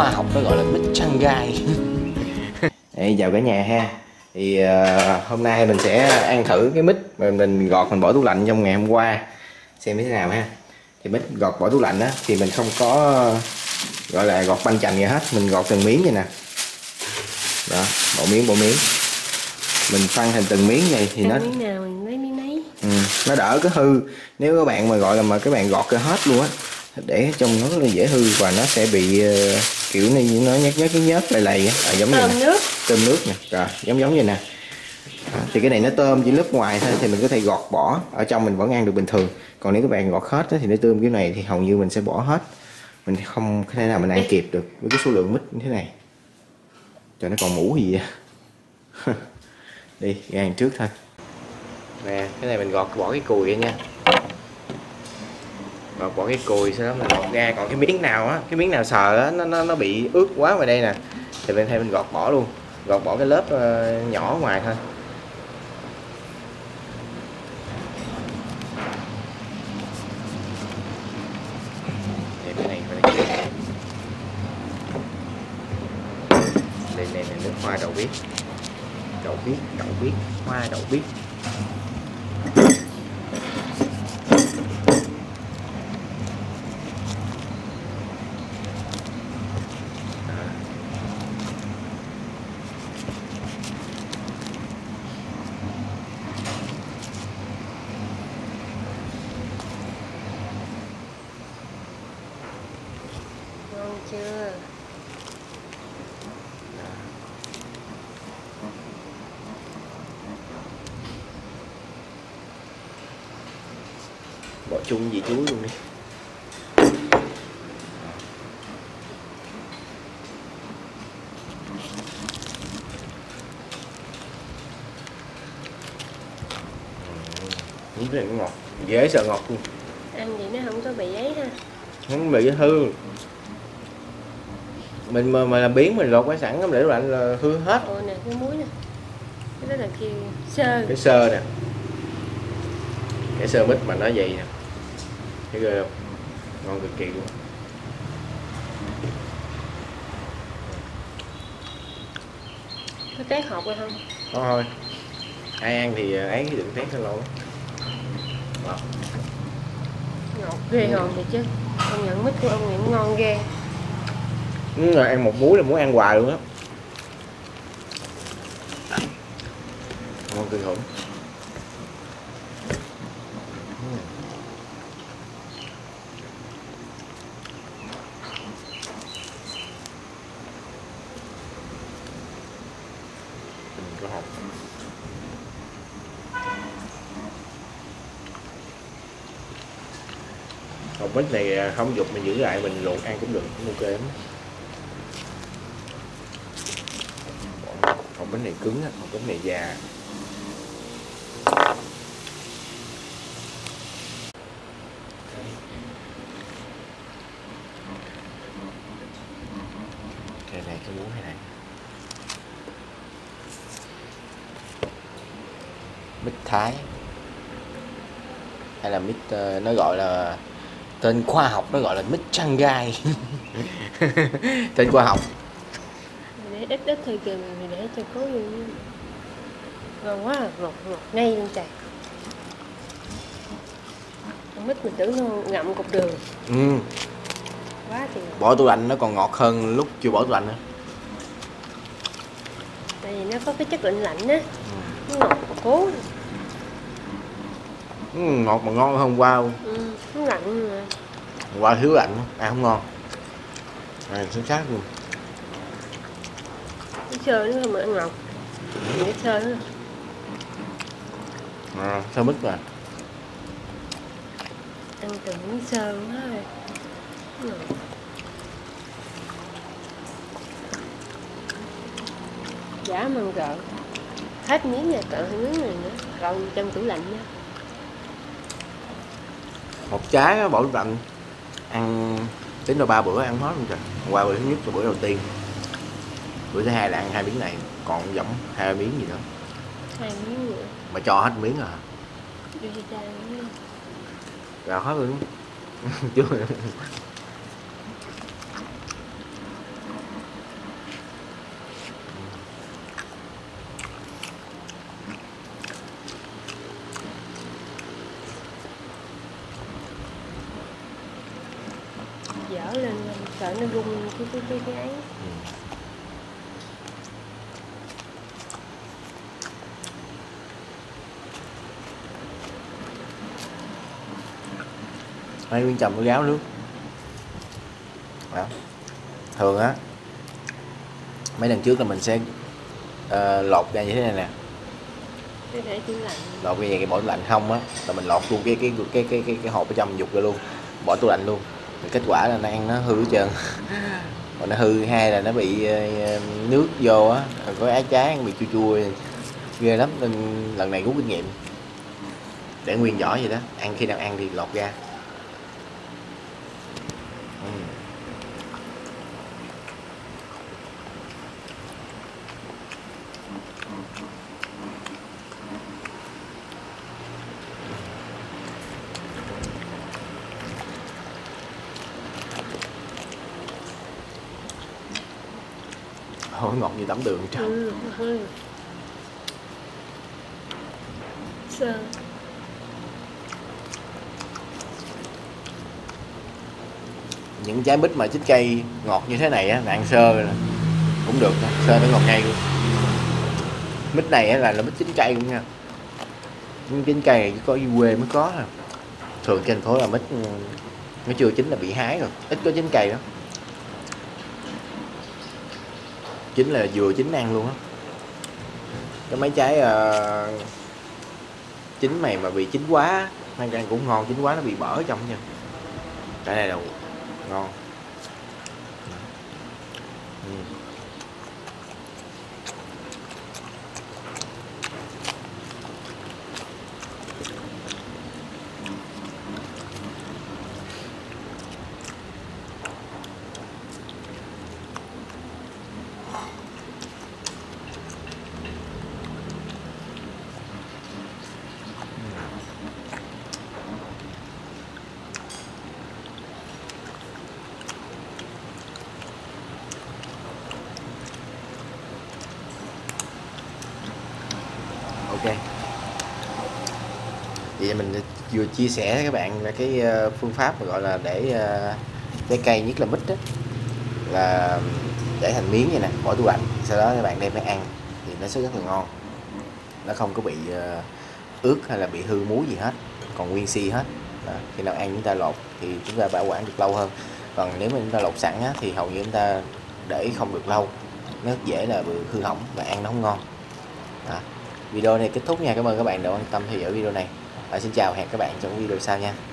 khoa học nó gọi là mít trăng gai. Chào cả nhà ha. Thì hôm nay mình sẽ ăn thử cái mít mà mình gọt mình bỏ tủ lạnh trong ngày hôm qua, xem như thế nào ha. Thì mít gọt bỏ tủ lạnh á thì mình không có gọi là gọt banh chành gì hết, mình gọt từng miếng vậy nè. Đó, bộ miếng mình phân thành từng miếng vậy thì nó miếng nào mình lấy miếng nấy. Nó đỡ cái hư. Nếu các bạn mà gọi là mà các bạn gọt cái hết luôn á, để trong nó rất là dễ hư và nó sẽ bị kiểu này nó nhớt lầy giống như nước. Tôm nước nè, rồi giống vậy nè. Thì cái này nó tôm chỉ lớp ngoài thôi thì mình có thể gọt bỏ, ở trong mình vẫn ăn được bình thường. Còn nếu các bạn gọt hết thì nó tôm kiểu này thì hầu như mình sẽ bỏ hết, mình không thể nào mình ăn kịp được với cái số lượng mít như thế này. Trời, nó còn mũ gì vậy? Đi ăn trước thôi nè. Cái này mình gọt bỏ cái cùi nha, gọt bỏ cái cùi sau đó mình gọt ra. Còn cái miếng nào á, cái miếng nào sờ á nó bị ướt quá ngoài đây nè thì bên thay mình gọt bỏ luôn, gọt bỏ cái lớp nhỏ ngoài thôi. Đây là nước hoa đậu biếc, hoa đậu biếc. Ngon chưa? Bỏ chung với chuối luôn đi. Miếng này cũng ngọt, dễ sợ ngọt luôn. Ăn vậy nó không có bị ấy ha, không bị hư. Mình mà làm biến mình lột quả sẵn để lạnh là hư hết. Ôi nè, cái muối nè, cái đó là kia sơ, cái sơ nè, cái sơ mít mà nó dày nè, thấy ghê không? Ngon cực kỳ luôn. Có tét hộp rồi không? Có thôi, ai ăn thì ấy đừng tét lên lâu. Ngọt ghê, ngon vậy chứ. Ông nhận mít của ông Nguyễn ngon ghê. Đúng rồi, ăn một muối là muốn ăn hoài luôn á. Ngon kinh khủng. Hộp mít này không dục mình giữ lại mình luộc ăn cũng được, cũng ok lắm. Hộp bánh này cứng, hộp bánh này già. Cái này cái muối này, mít Thái hay là mít, nó gọi là tên khoa học nó gọi là mít trăng gai. Tên khoa học ít thôi kìa, mình để cho có gì ngon quá, ngọt ngay luôn trời. Con mít mình tưởng nó ngậm cục đường. Quá thì bỏ tủ lạnh nó còn ngọt hơn lúc chưa bỏ tủ lạnh nữa, tại vì nó có cái chất lạnh á. Nó ngọt mà cố, ngọt mà ngon hơn qua luôn. Nó lạnh mà qua thiếu lạnh ăn không ngon này, chính xác luôn. Sơ nữa mà ăn ngọt, để sơ nữa. Sơ mít mà ăn từng miếng sơ luôn đó rồi. Giả măng gợn hết miếng này, cỡ miếng này nữa còn trong tủ lạnh nha. Một trái bỏ lạnh ăn tính là 3 bữa ăn hết luôn trời. Qua bữa thứ nhất là bữa đầu tiên, bữa thứ hai là ăn 2 miếng này, còn dẫm 2 miếng gì nữa, 2 miếng nữa mà cho hết miếng à? Rồi hết luôn. Chứ dở lên sợ nó rung cái ấy. Hai nguyên chồng gáo nước. Đó. Thường á mấy lần trước là mình sẽ lột ra như thế này nè, để lột như vậy cái bỏ tủ lạnh không á, là mình lột luôn cái hộp ở trong dục ra luôn, bỏ tủ lạnh luôn. Rồi kết quả là nó ăn nó hư hết trơn. Còn nó hư hai là nó bị nước vô á, có á trái bị chua chua ghê lắm, nên lần này rút kinh nghiệm để nguyên vỏ vậy đó, ăn khi nào ăn thì lột ra. Ôi, ngọt như tẩm đường trời. Sơ. Những trái mít mà chích cây ngọt như thế này á, ăn sơ rồi cũng được, sơ nó ngọt ngay luôn. Mít này á là mít chín cây cũng nha. Nhưng chín cây này chỉ có quê mới có à. Thường trên phố là mít nó chưa chín là bị hái rồi, ít có chín cây đó. Chính là vừa chín ăn luôn á. Cái mấy trái chín này mà bị chín quá, mang ăn cũng ngon, chín quá nó bị bở trong nha. Cái này đâu ngon. Ok, vậy mình vừa chia sẻ các bạn là cái phương pháp mà gọi là để trái cây nhất là mít đó, là để thành miếng vậy nè, bỏ tủ lạnh, sau đó các bạn đem ra ăn thì nó sẽ rất là ngon, nó không có bị ướt hay là bị hư muối gì hết, còn nguyên si hết. Đó. Khi nào ăn chúng ta lột thì chúng ta bảo quản được lâu hơn, còn nếu mà chúng ta lột sẵn á, thì hầu như chúng ta để không được lâu, nó rất dễ là bị hư hỏng và ăn nó không ngon. Đó. Video này kết thúc nha, cảm ơn các bạn đã quan tâm theo dõi video này. Xin chào, hẹn các bạn trong video sau nha.